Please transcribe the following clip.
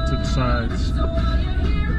stunted sides.